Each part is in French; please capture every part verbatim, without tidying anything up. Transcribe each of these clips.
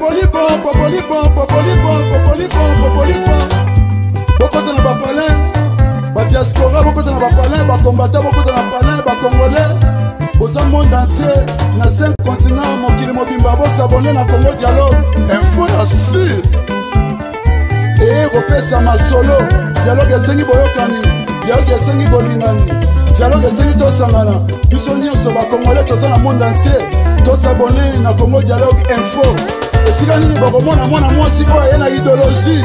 Popolipon, Popolipon, Popolipon, Popolipon, Popolipon. Bokota na bapalin, ba diaspora, bokota na bapalin, ba combattant, bokota na palin, ba congolais. Boza monde entier, na cinq continents, mokili mobimba, bosabone na Congo Dialogue. Info na sur. Eh, kopesa masolo, dialogue esengi boyokani, dialogue esengi bolingani. Dialogue esengi tosangana, biso nyonso ba congolais toza na monde entier. Tous abonnés na Congo Dialogue Info. Et si vous avez beaucoup de monde, moi aussi, il y a une idéologie.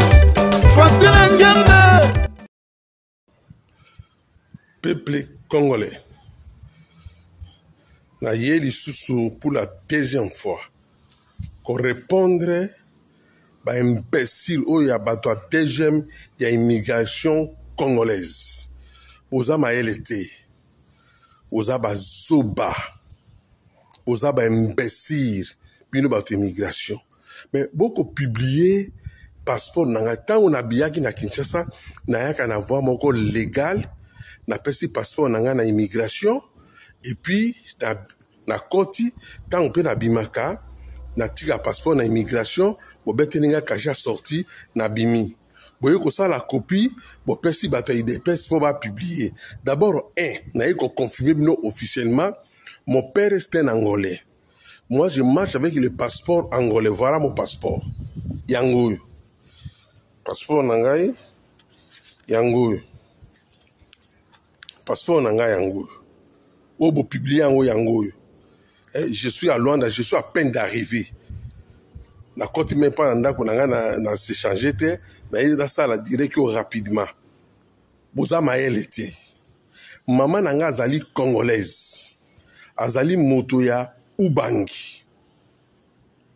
Francine Nguembe. Peuple congolais, na yeli susu pour la deuxième fois qu'on répondre à imbécile ou à la deuxième y a immigration congolaise. Oza ma yelete, oza ba zoba. Oza ba imbécile bino bato immigration mais beaucoup publié passeport nanga tango na biaki na Kinshasa na yaka na voie moko légal na pesi passeport nanga na immigration et puis na na koti tango pe na bimaka na tika passeport na immigration bo beteninga kaja sorti na bimi boyo ko sala copie bo pesi bato ide passeport ba publier d'abord un na yeko confirmer bino officiellement. Mon père est un Angolais. Moi, je marche avec le passeport angolais. Voilà mon passeport. Yangoui. Passeport Nangaï. Yangoui. Passeport Nangaï Yangoui. Obo publié Yangoui Yangoui. Je suis à Luanda. Je suis à peine d'arriver. La côte même pas en Ndako Nangaï n'a s'échangé. Mais il y a ça la direct rapidement. Boza Maël était. Maman Nangaï Zali congolaise. Azali Motoya Ubangi.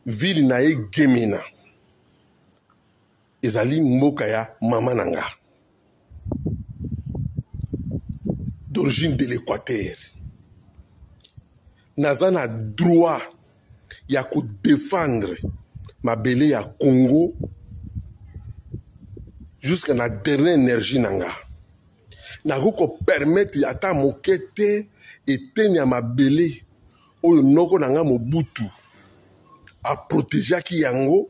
Ville nae Gemena. Ezali Mokaya Mamananga. D'origine de l'Équateur. Nazana droit ya ko défendre ma belle ya Congo jusqu'à la dernière énergie nanga. Nago ko permettre ya ta mokete et à ma belle, au nord nanga Mobutu, à protéger qui yango,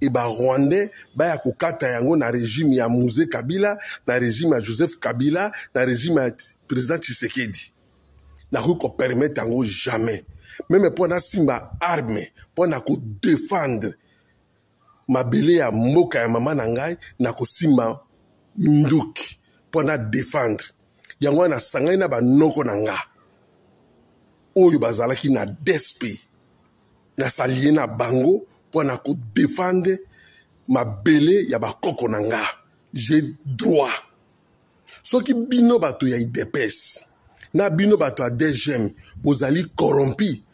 et bah Rwandais, bah yakokata yango na régime ya Mouzé Kabila, na régime ya Joseph Kabila, na régime ya président Tshisekedi. Na rue qu'on permet yango jamais. Même pour na simba arme, pour na ko défendre, ma belle ya moka ya maman nangai, na ko simba minduki, pour na défendre. Yango na sangai na ba noko nanga. Oyo bazalaki na despe na salie na bango pour na ko défendre ma belle ya ba koko nanga. J'ai droit. Ce qui bino bato ya idepes na bino bato a deuxième bozali corrompi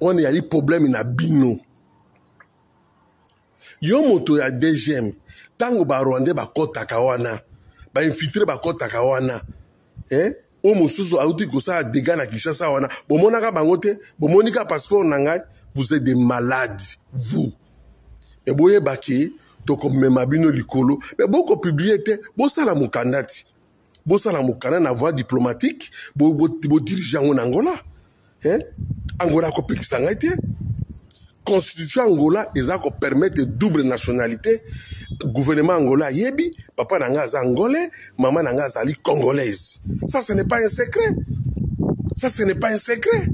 on yali problème na bino. Yo moto ya deuxième tango ba Rwanda ba kota kawana ba infiltrer ba kota kawana. Eh omo susu auti ko sa dégâts na Kinshasa wana bomonaka bangote bomonika passeport nangai vous êtes des malades vous et boye baki to ko mema bino likolo mais boko publier te bo sala mukanati bo sala mukana na voie diplomatique bo bo dirigeant Angola hein Angola ko pekisa ngai te constitution Angola eza ko permettre double nationalité gouvernement Angola yebi papa nanga za angolais maman nanga zali congolaise ça ce n'est pas un secret ça ce n'est pas un secret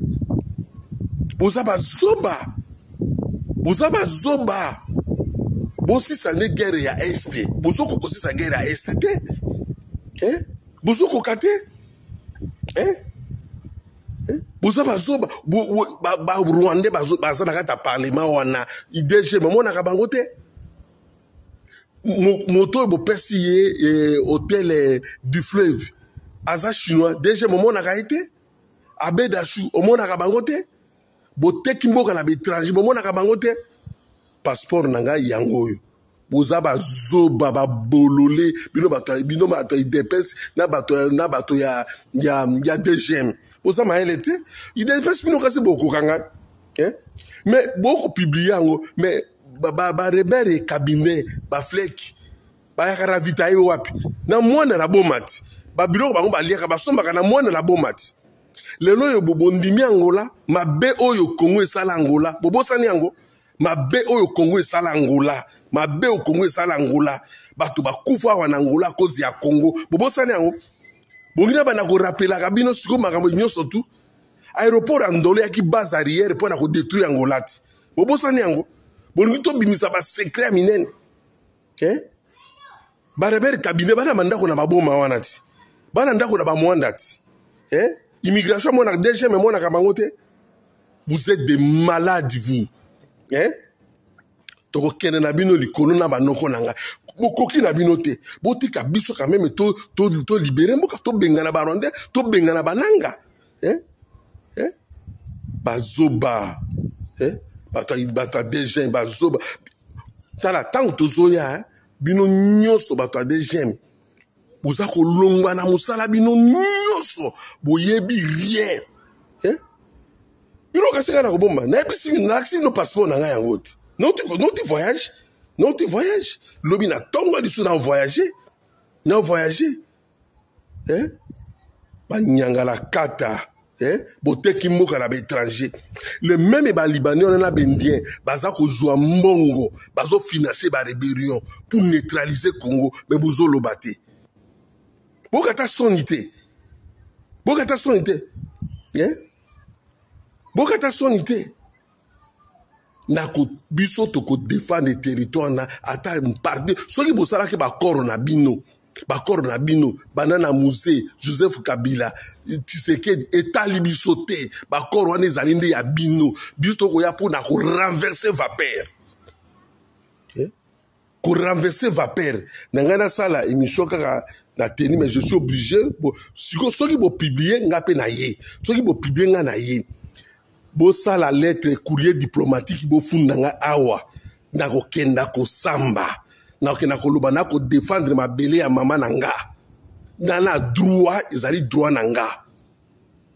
bozaba zoba bozaba zoba bosi ça n'est guerre ya est bozoko bosi ça guerre ya est hein bozoko kate hein Boza bazoba ba ba Rwanda bazoba za nakata parlement wana I D G mama na kabangote moto bo pesiye hôtel du fleuve aza chinois D G mama na kaite abedashu mama na kabangote boteki mboka na étranger mama na kabangote passeport nanga yangoyo boza bazoba ba bololé bino bato bino bato idepes na bato na bato ya ya ya D G M Oza maël était, il n'est pas si beaucoup kanga. Mais beaucoup publié, mais ba rebelle et cabinet, ba flek, ba ravitaille wapi. Na moine la bomate. Ba bureau ba ba liaka ba somba kana moine la bomate. Le loyo bobo ndimi Angola, ma be oyo Congo et sala Angola, bobo sani yango. Mabe oyo Congo esala Angola, mabe oyo Congo esala Angola, bato bakufa wana Angola cause ya Congo. Bobo sane yango. Bongina bana ko rappeler kabino siko makambo nyonso tu. Aéroport andolé ki base arrière pour na ko détruire Angola. Bobo sane yango. Bolingi to bimisa ba secret minene. Hein? Ba rebel kabine bana manda ko na maboma wana ti. Bana ndako na ba mwanda ti. Hein? Immigration mona D G mais mona kamango te. Vous êtes des malades vous. Hein? Toko kene na bino likolo na banoko nanga. Bokoki na bino te. Botika biso quand même to to to libérer mboka to benga na baronde, to benga na bananga. Hein? Hein? Bazoba. Hein? Bata bata D G bazoba. Tala tango tozoya hein. Bino nyoso bata D G. Vous avez longwa na musala bino nyoso boyebi rien. Hein? Bino kasika na bomba. Na episi na aksi no passeport na nga ngote. Non tu non tu voyages. Non tu voyages. Lobi na tongo disu na voyager. Na voyager. Hein? Ba nyanga la kata. Hein? Bote kimboka na étranger. Le même ba libanais on na bendien, baza ko zwa mbongo, bazo financer ba rébellion pour neutraliser Congo, mais bozo lobate. Bokata sonité. Bokata sonité. Hein? Bokata sonité. Nako biso toko défendre le territoire na ata parti. Soki bosala ke ba corona bino. Ba corona bino, banana musée Joseph Kabila, Tshisekedi etali biso te. Ba corona ezali nde ya bino. Biso toko ya pour na ko renverser vapeur. Hein? Ko renverser vapeur. Nangana sala émission kaka mais je suis obligé pour si ceux qui vont publier n'appellent naie ceux qui vont publier n'aie bon ça la lettre courrier diplomatique bon fundanga awa nako kenda ko samba nako kenda ko luba nako défendre ma belle ya mama nanga nana droit ezali droit nanga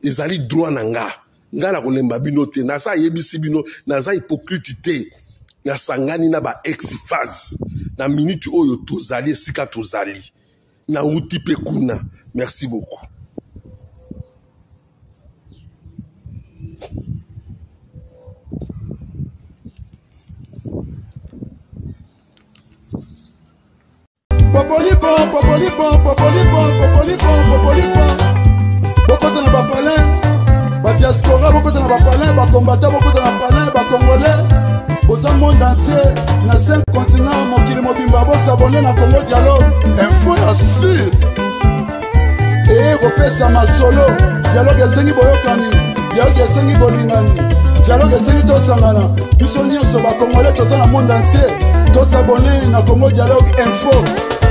ezali droit nanga ngala ko lemba bino te na sa yebisi bino na za hypocrite te na sangani na ba ex-phase na minute oyo tozali sika tozali. Naouti Pekuna, merci beaucoup. Popolipon, popolipon, popolipon, popolipon, popolipon. Beaucoup de n'ont pas la diaspora, beaucoup de n'ont pas parlé, les combattants, beaucoup de n'ont pas parlé, les Congolais. Aux monde entier, dans cinq continents, mon Kirimo Bimba, vous abonnez à Congo Dialogue. Info assure. Et vous faites ça, ma solo. Dialogue est seni boyokani. Dialogue est seni bolingani. Dialogue est seni tosangana. Nous sommes sur la Congolais, tous dans le monde entier. Tous abonnés à Congo Dialogue. Info.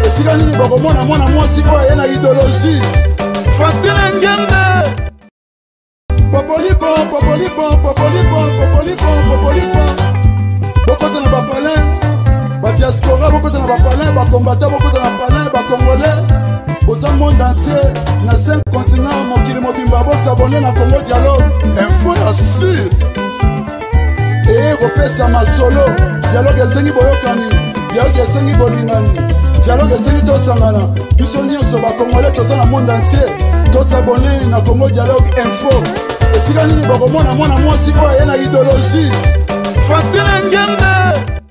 Et si vous n'avez pas de monde, moi, moi, si vous avez une idéologie. Facile en game. Popolipon, popolipon, popolipon, popolipon, popolipon. Beaucoup de n'ont pas la diaspora, beaucoup de n'ont pas parlé, les combattants, beaucoup de n'ont pas parlé, les Congolais. Aux monde entier, dans cinq continents, mon Kirimo Bimba, vous abonnez à Congo Dialogue. Info assure. Et vous faites ça, ma solo. Dialogue est seni boyokani. Dialogue est seni bolingani. Dialogue est seni tosangana. Nous sommes sur les Congolais, tous dans le monde entier. Tous abonnés à Congo Dialogue. Info. Et si vous n'avez pas de monde, moi, moi, si vous avez une idéologie. Facile en game.